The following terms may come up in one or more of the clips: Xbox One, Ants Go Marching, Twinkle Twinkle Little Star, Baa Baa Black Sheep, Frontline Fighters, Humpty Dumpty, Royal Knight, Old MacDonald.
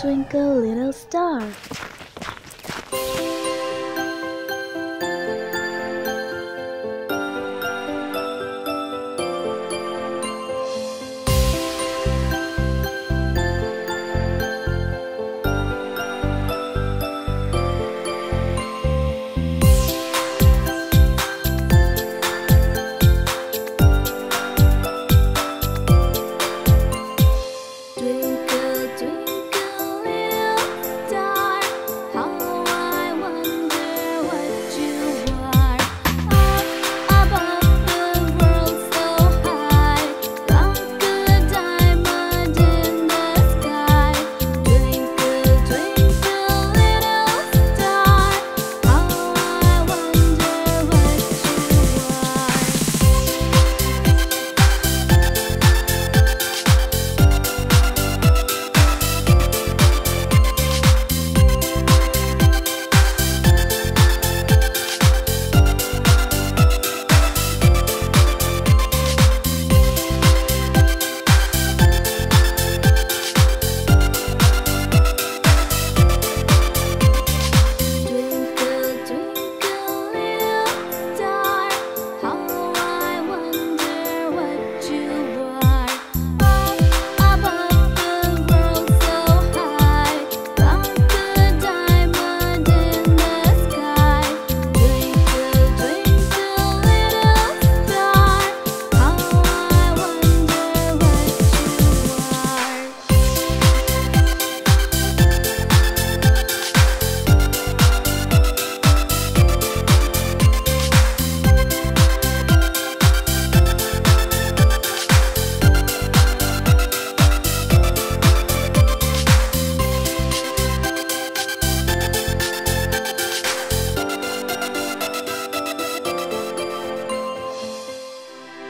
Twinkle Little Star.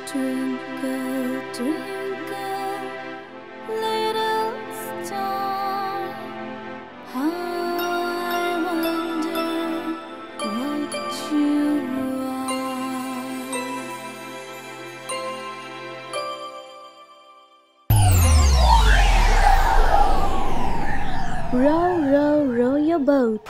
Twinkle, twinkle, little star, how I wonder what you are. Row, row, row your boat.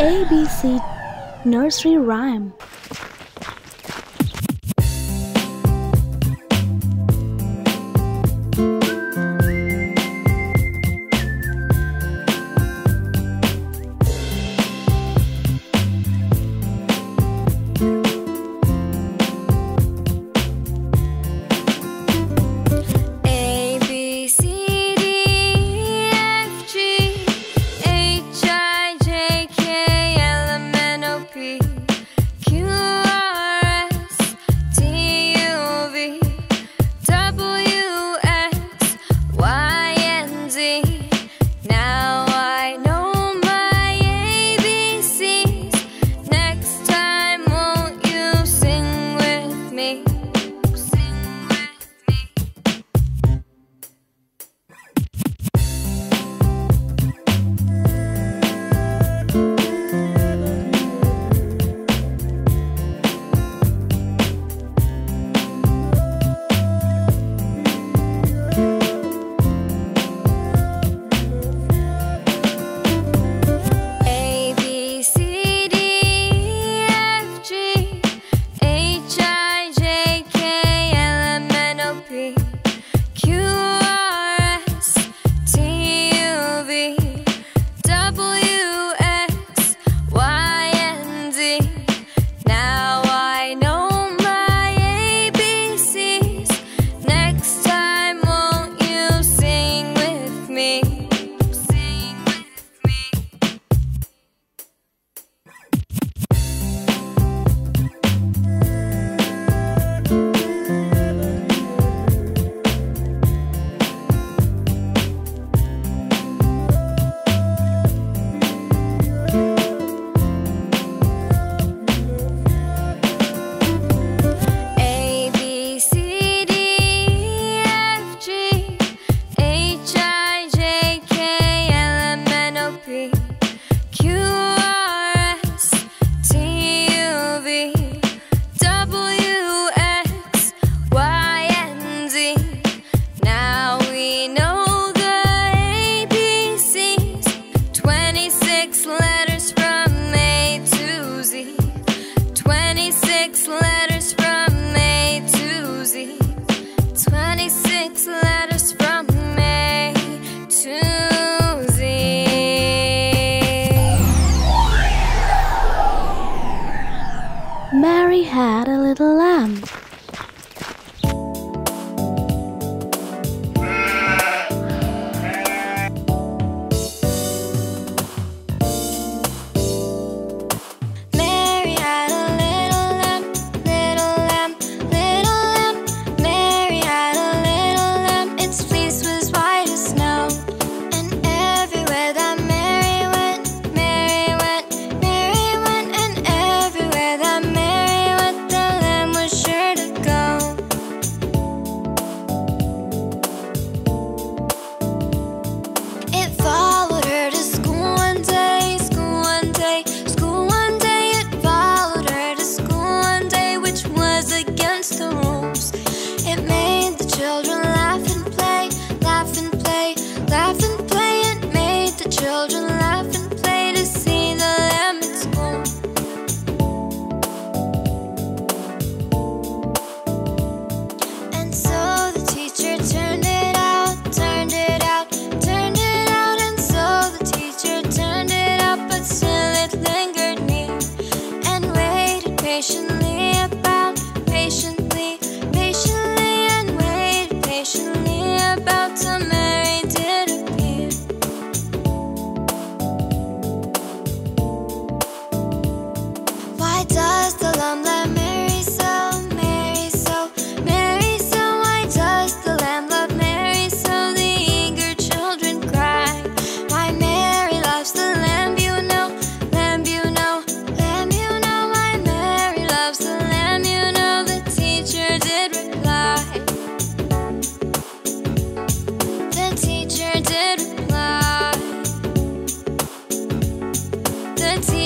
ABC nursery rhyme. A B C D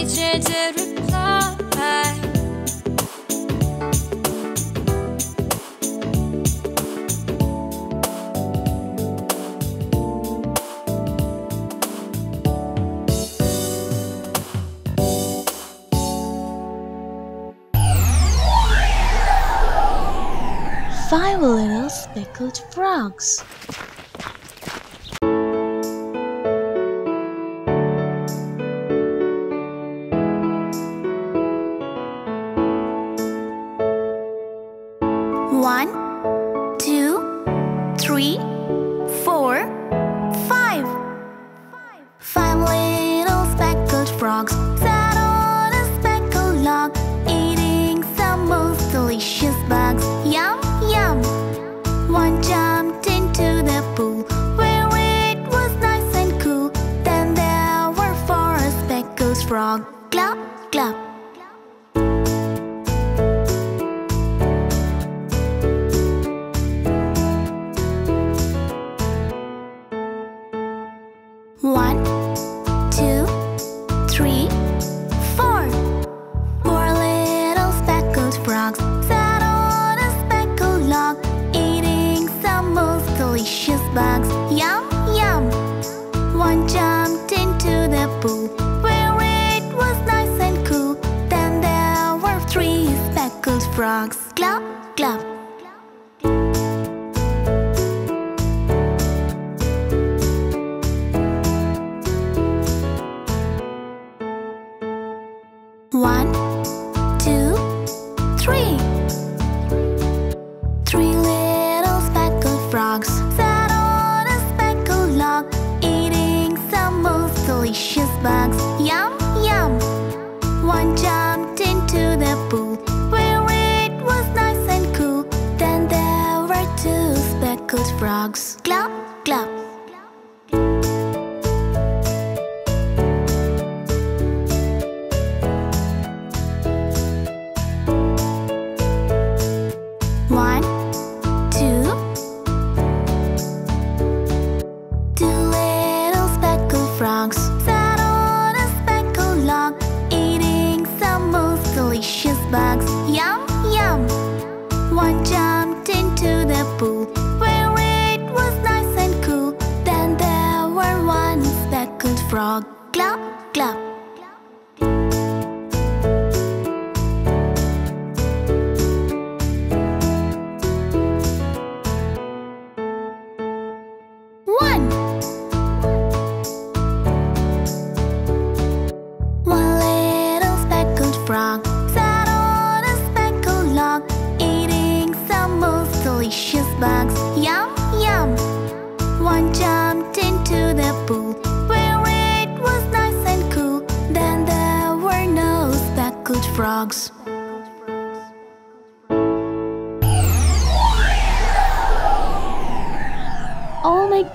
teacher did reply. Five little speckled frogs.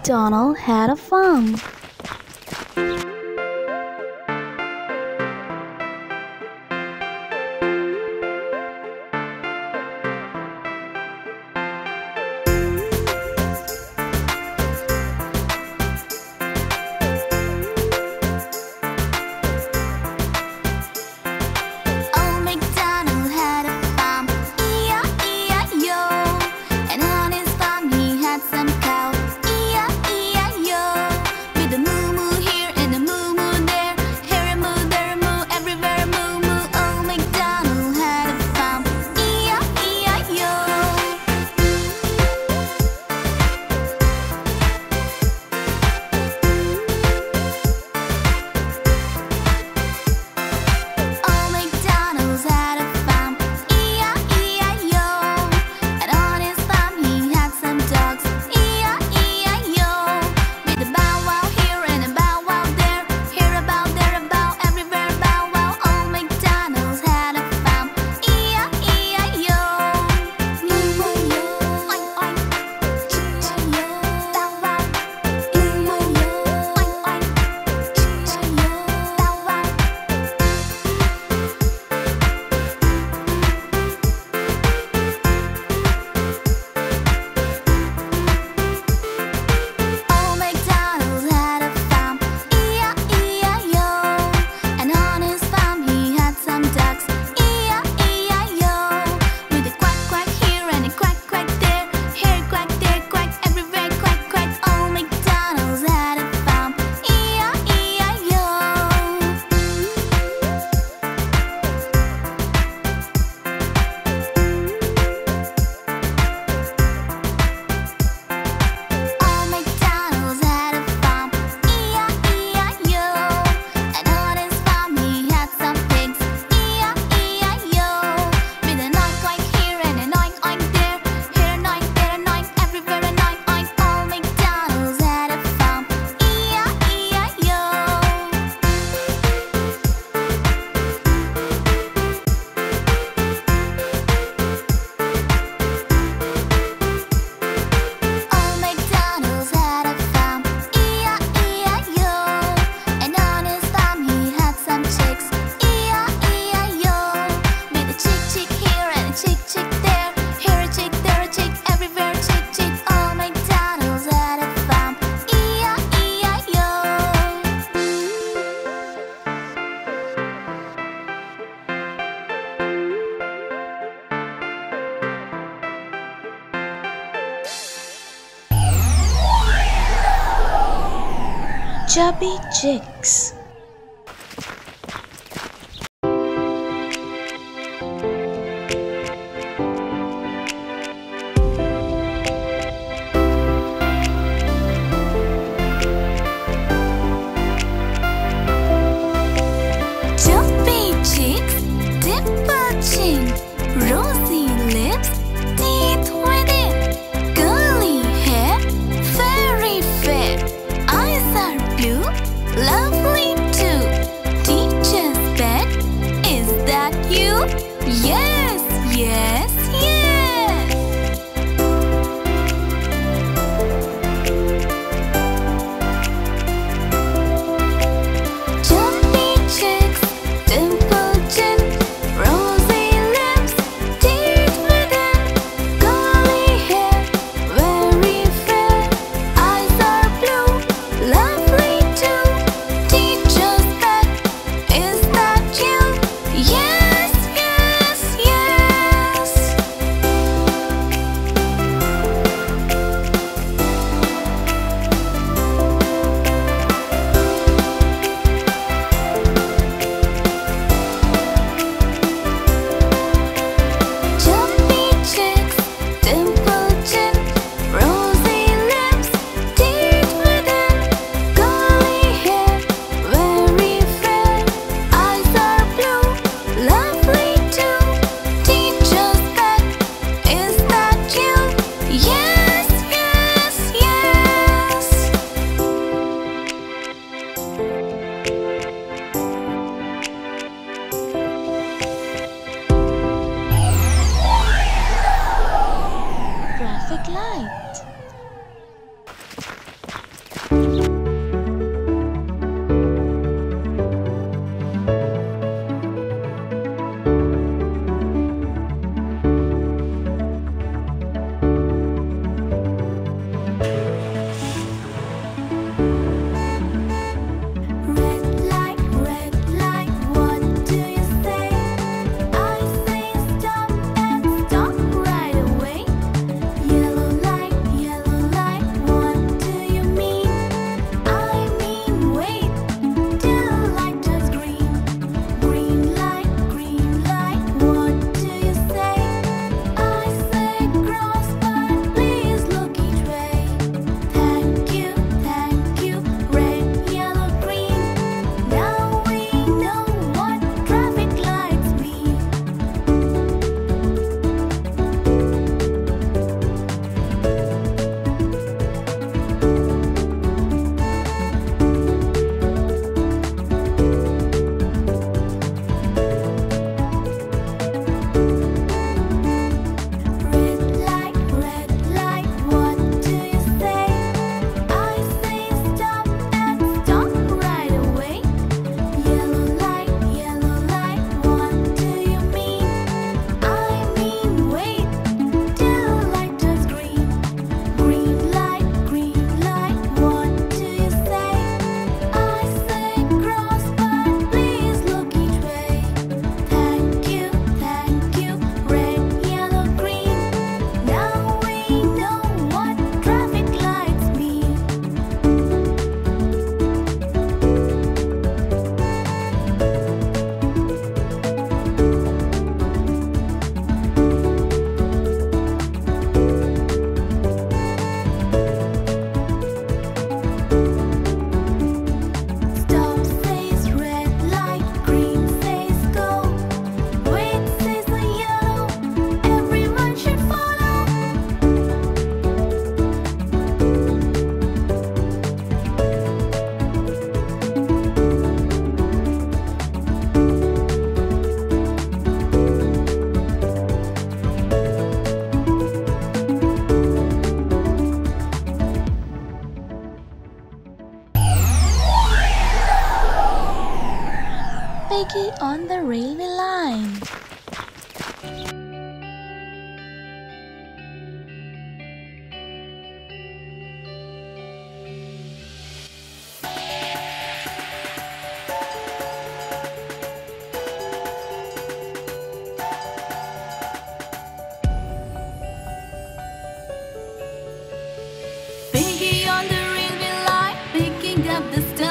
Donald had a farm. chubby chicks. On the railway line. Piggy on the railway line, picking up the stuff.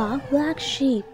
Baa Black Sheep.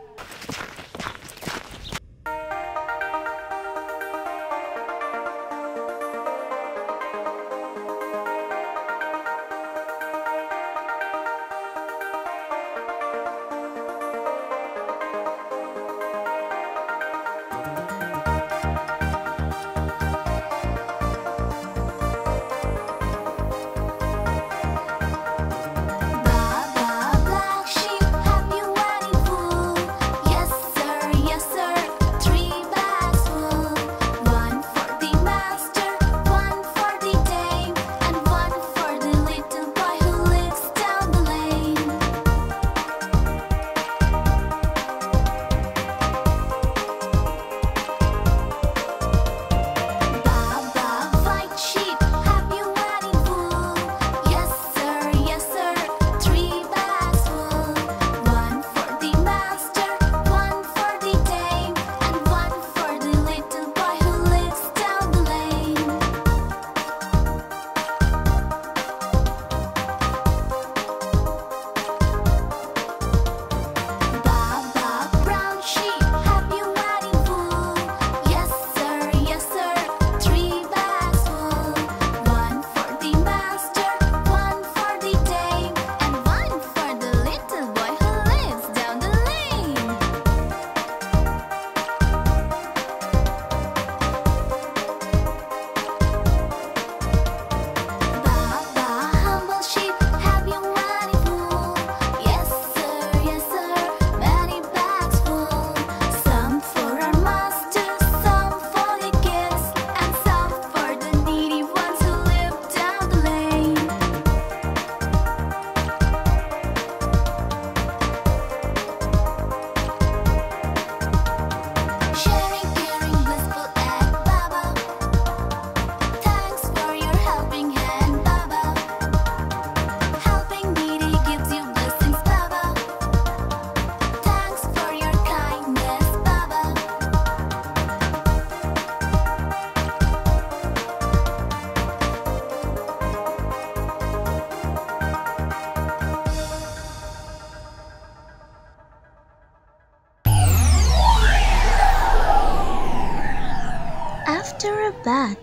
After a bath.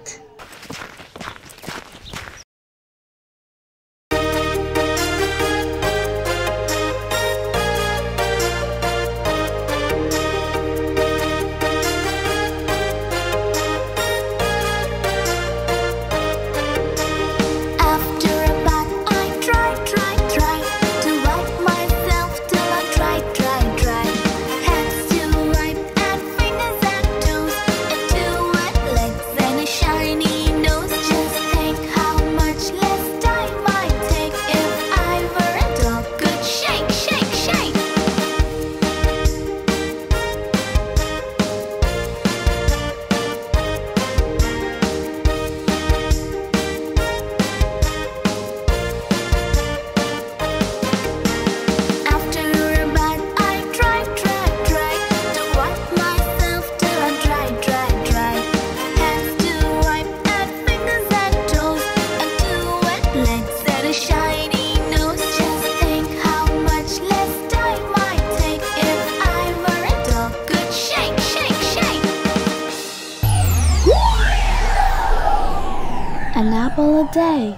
An apple a day.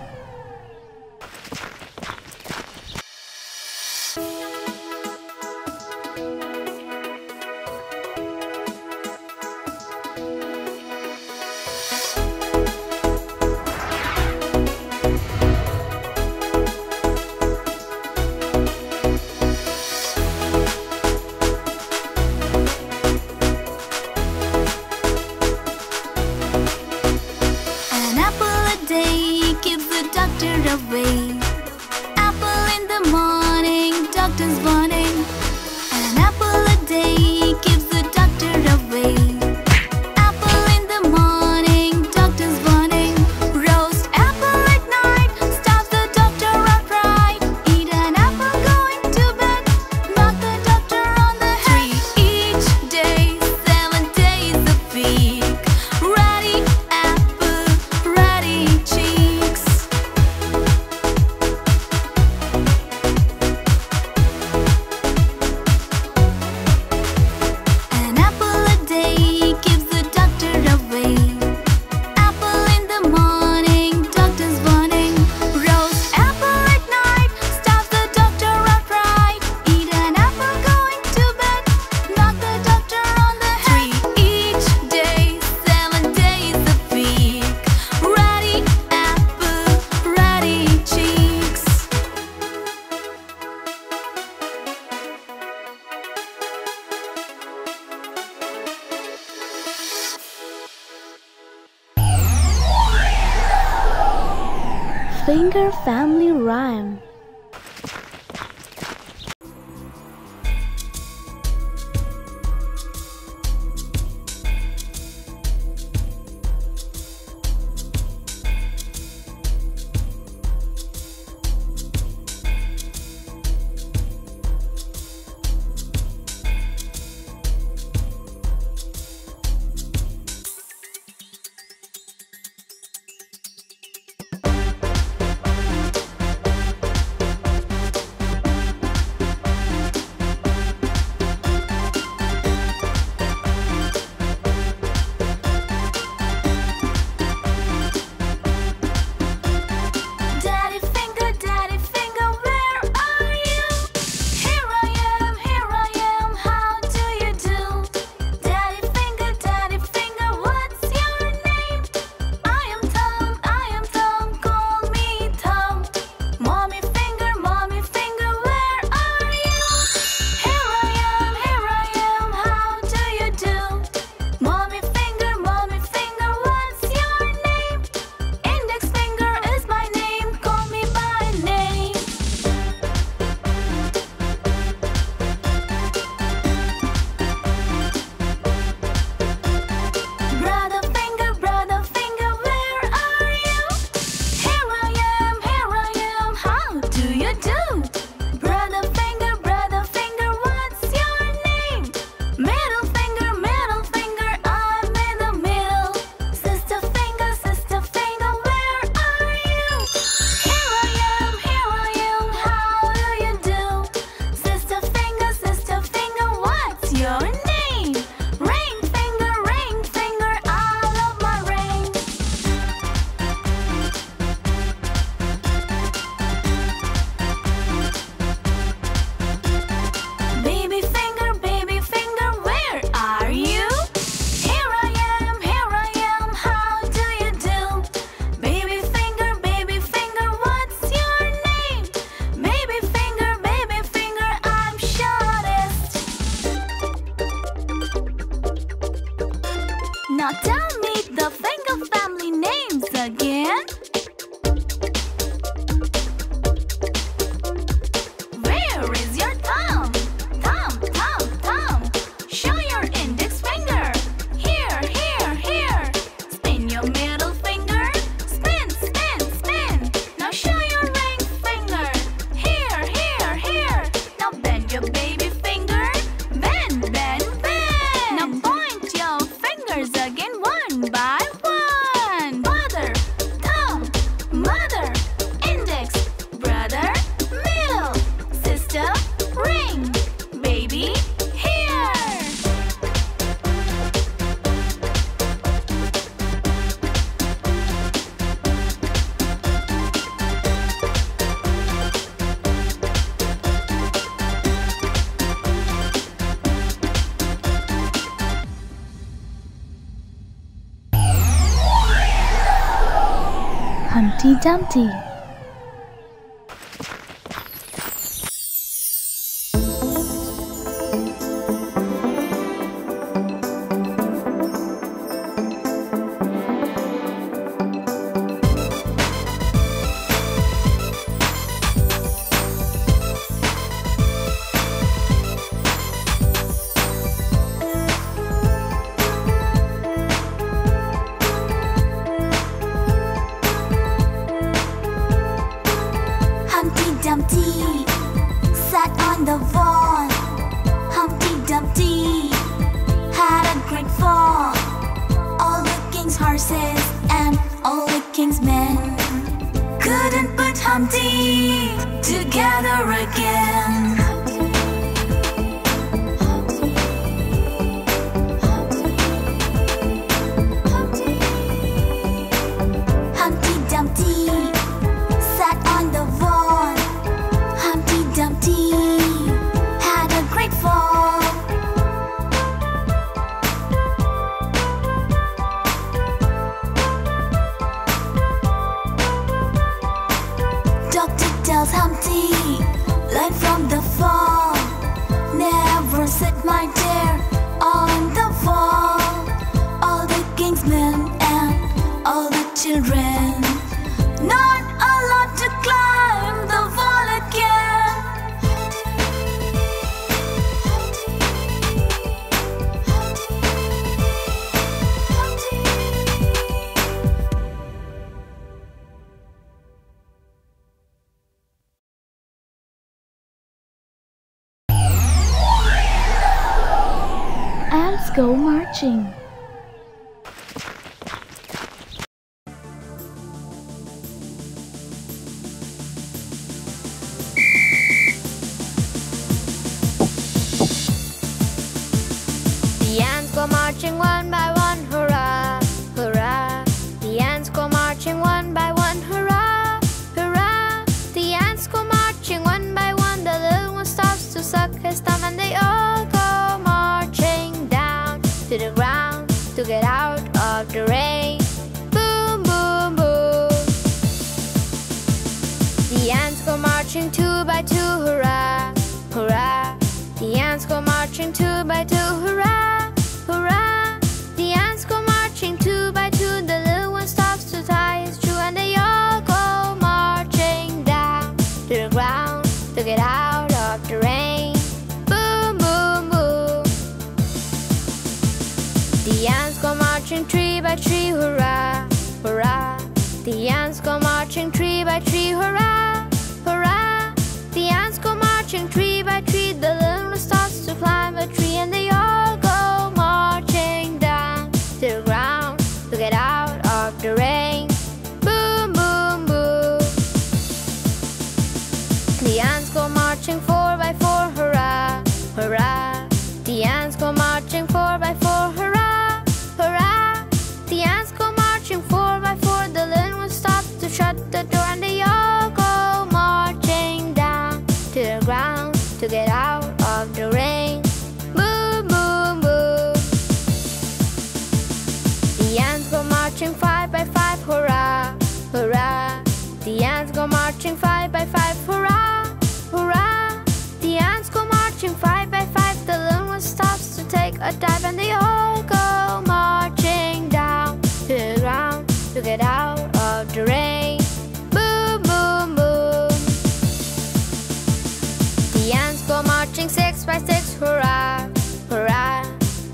Gives the finger family rhyme. Now tell me the finger family names again. Humpty Dumpty. Humpty Dumpty sat on the wall. Humpty Dumpty had a great fall. All the king's horses and all the king's men couldn't put Humpty together again. Humpty learned from the fall. go marching. The ants go marching one by one, hurrah, hurrah. The ants go marching one by one, hurrah, hurrah. The ants go marching one by one. The little one stops to suck his thumb, and they all go marching down to the ground to get out of the rain. Boom, boom, boom. The ants go marching two by two, hurrah, hurrah. The ants go marching two by two, hurrah, hurrah. The ants go marching two by two. The little one stops to tie his shoe, and they all go marching down to the ground to get out of the rain. Boom, boom, boom. The ants go marching three by three, hurrah, hurrah. The ants go marching three by three, hurrah, hurrah. The ants go marching three by three. The little one stops to climb a tree, and they all go marching down to the ground to get out of the rain. Boom, boom, boom. The ants go marching four by four, hurrah, hurrah. The ants go marching four by four, hurrah, hurrah. The ants go marching four by four. The little one stops to shut the door, and they all go marching down to the ground to get out of the rain. Boom, boom, boom. The ants go marching five by five, hurrah, hurrah. The ants go marching five by five, hurrah, hurrah. The ants go marching five by five. The little one stops to take a dive, and they all go marching down to the ground to get out of the rain. Boom, boom, boom. The ants go marching six by six, hurrah, hurrah.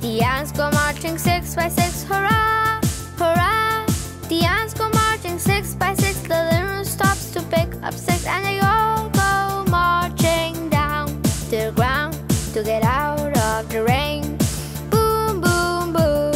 The ants go marching six by six, hurrah, hurrah. The ants go marching six by six. The little one stops to pick up sticks, and they all go marching down to the ground to get out of the rain. Boom, boom, boom.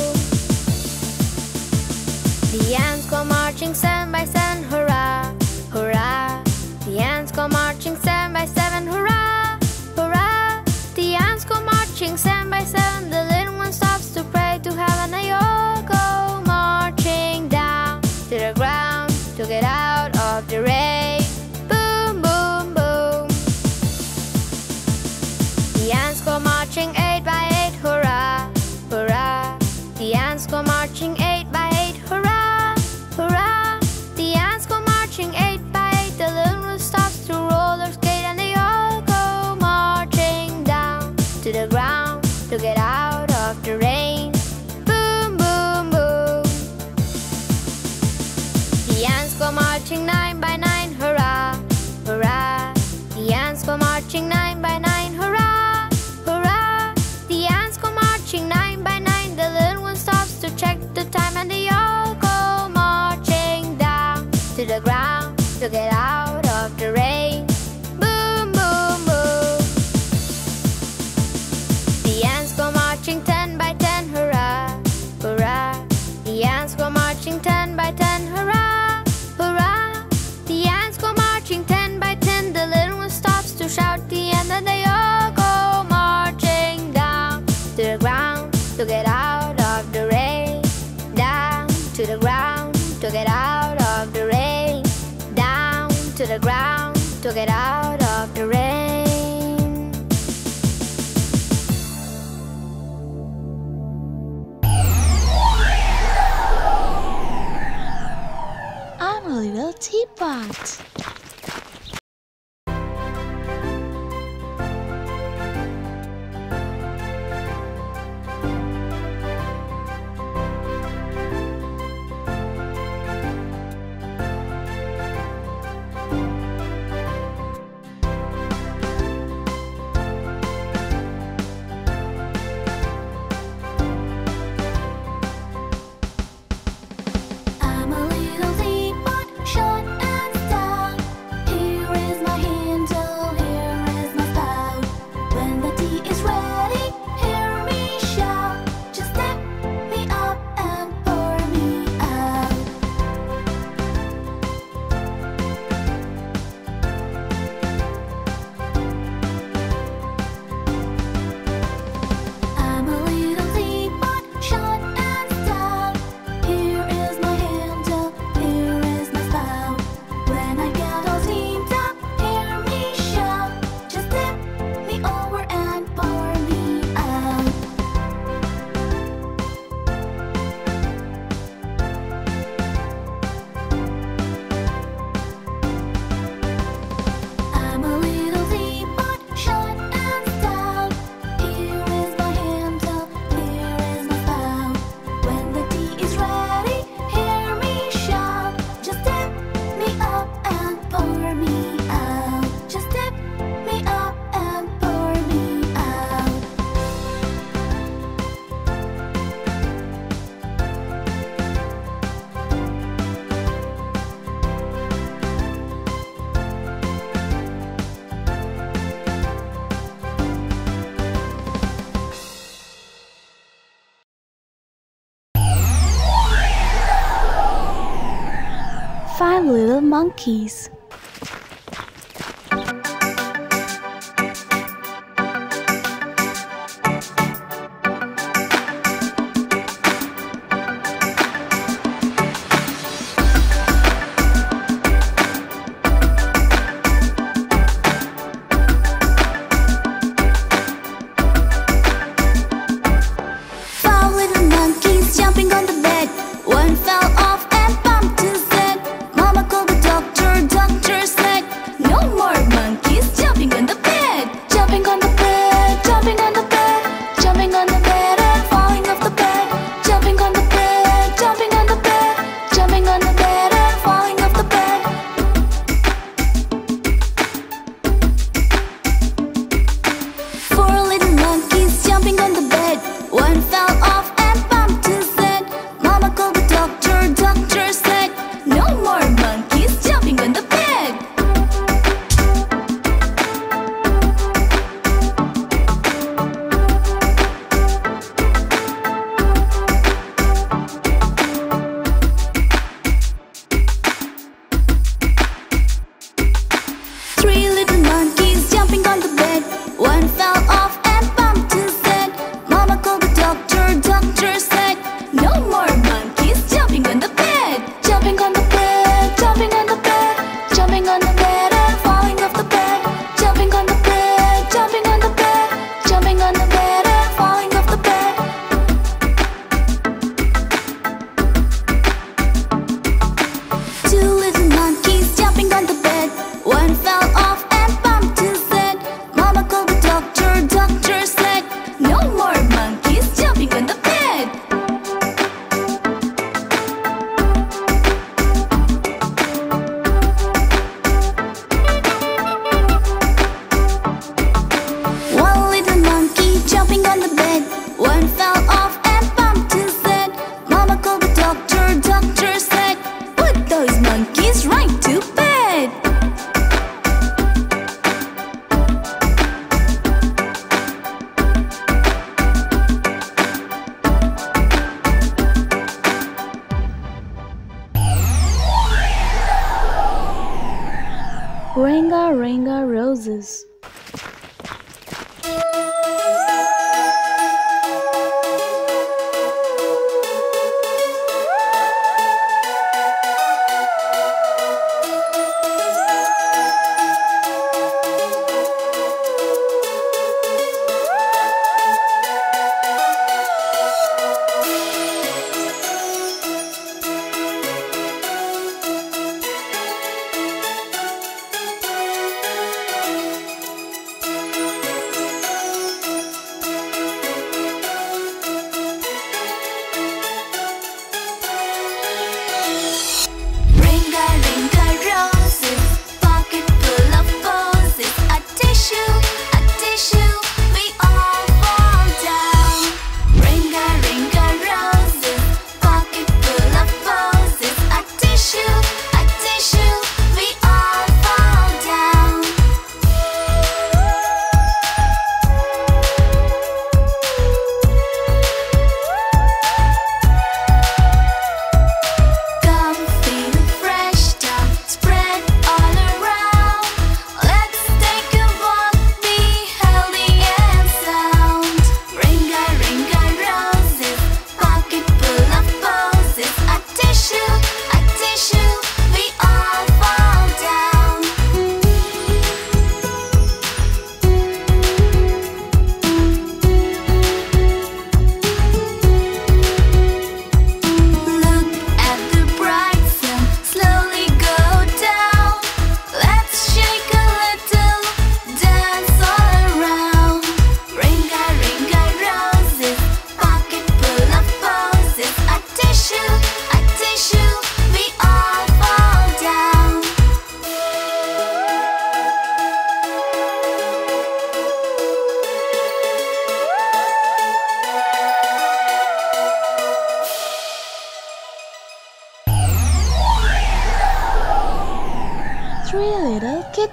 The ants go marching seven by seven, hurrah, hurrah. The ants go marching seven by seven, hurrah, hurrah. The ants go marching seven by seven. The little one stops to pray to heaven, and they all go marching down to the ground to get out of the rain. Boom, boom, boom. The ants go marching eight by eight, hurrah, hurrah. The ants go marching eight by eight, hurrah, hurrah. The ants go marching eight by eight. The little one stops to roller skate, and they all go marching down to the ground to get out of the rain. Boom, boom, boom. The ants go marching nine by nine, hurrah, hurrah. The ants go marching nine by nine, hurrah, hurrah. The ants go marching nine by nine. The little one stops to check the time, and they all go marching down to the ground to get out of the rain. Boom, boom, boom. The ants go marching 10 by 10, hurrah, hurrah. The ants go marching 10 by 10, hurrah, hurrah. The ants go marching 10 by 10. The little one stops to shout the end, and they all go marching down to the ground to get out of the rain. Down to the ground to get out of the rain. Down to the ground to get out of the rain. I'm a little teapot. I'm a little teapot, short and stout. monkeys.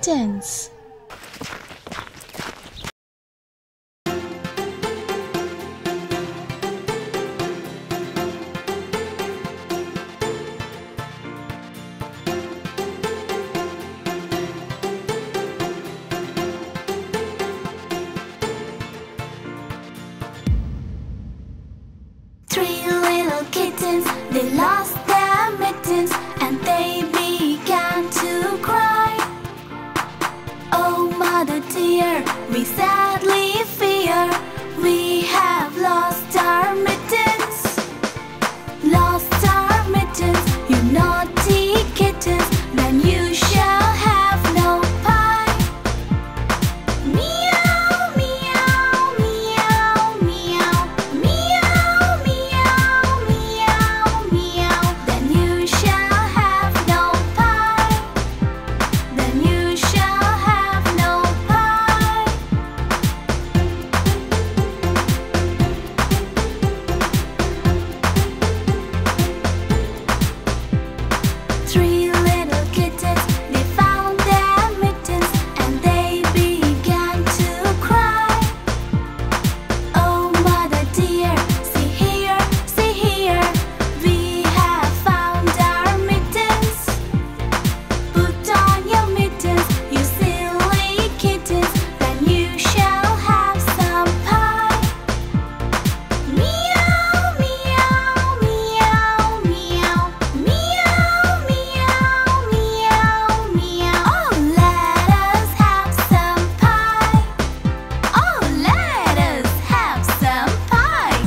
Kittens. we sadly fear. We have lost our mittens, lost our mittens. You naughty kittens, then you shall have no pie. Meow, meow, meow, meow, meow, meow, meow, meow. Then you shall have no pie. Then you shall have no pie. Three little kittens, they found their mittens, and they began to cry. Oh, mother dear, see here, see here, we have found our mittens. Put on your mittens, you silly kittens, then you shall have some pie. Meow, meow, meow, meow, meow, meow, meow, meow. Oh, let us have some pie. Oh, let us have some pie.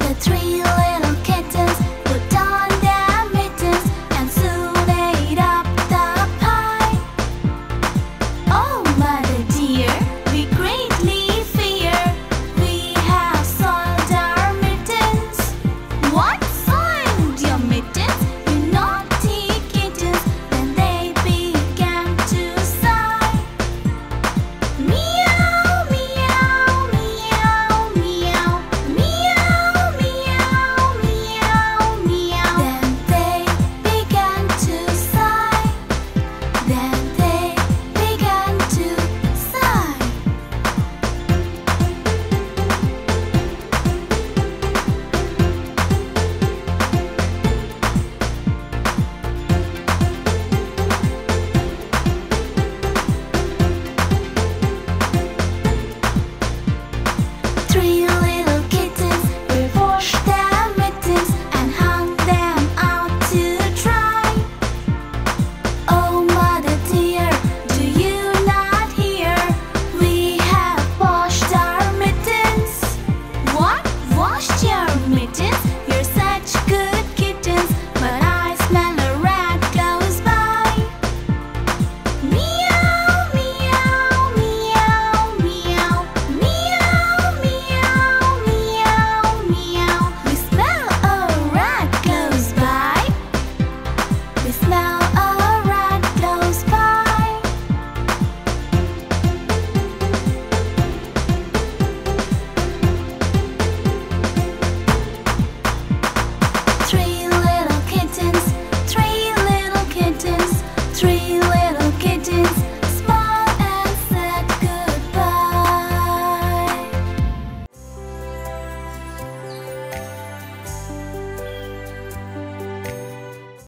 The three little kittens put on their mittens, and soon ate up the pie. Oh, mother dear, we greatly fear, we have soiled our mittens. What? Soiled your mittens, you naughty kittens, and they began to sigh. Meow, meow, meow, meow, meow, meow, meow, meow. Then they began to sigh. Then they began to sigh. Three